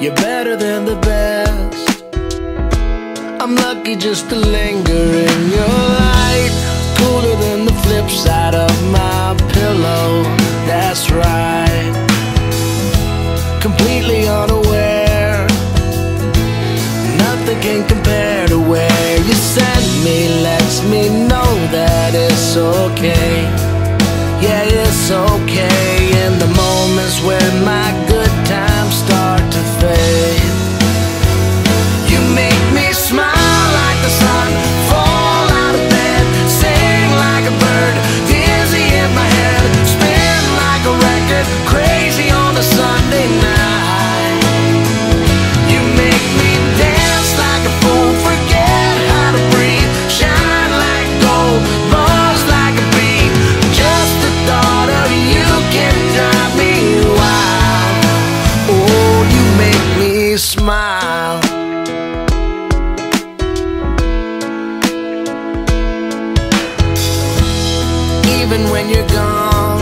You're better than the best. I'm lucky just to linger in your light. Cooler than the flip side of my pillow. That's right. Completely unaware. Nothing can compare to where you send me. Lets me know that it's okay. Yeah, it's okay. In the moments when my good times start to fade, you make me smile like the sun, fall out of bed, sing like a bird, dizzy in my head, spin like a record, crazy on a Sunday night. You make me dance like a fool, forget how to breathe, shine like gold, buzz like a bee. Just the thought of you can drive me wild. Oh, you make me smile. Even when you're gone,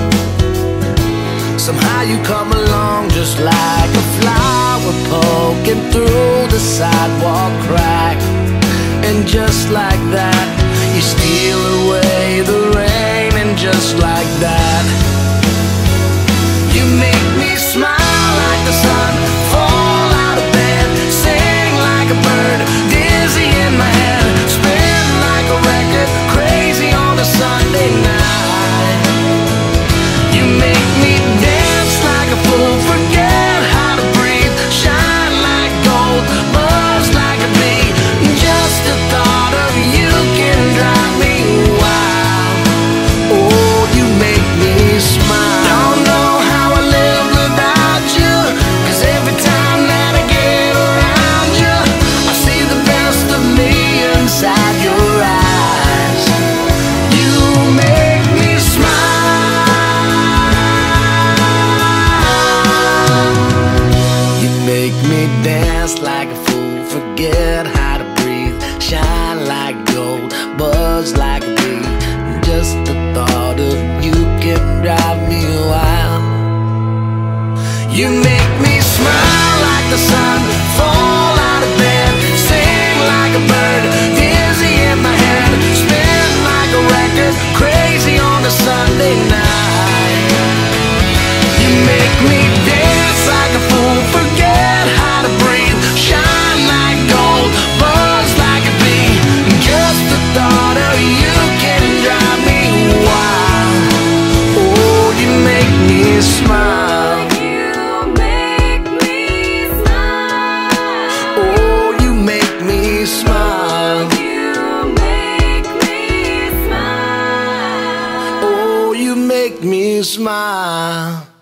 somehow you come along just like a flower poking through the sidewalk crack. And just like that, you steal away the rain. And just like that, you make me smile like the sun, fall out of bed, sing like a bird, dizzy in my head, spin like a record, crazy on a Sunday night. You make me smile like the sun, fall out of bed, sing like a bird, dizzy in my head, spin like a record, crazy on a Sunday night. You make me dance like a fool, forget how to breathe, shine like gold, buzz like a bee. Just the thought of you can drive me wild. Oh, you make me smile. Smile.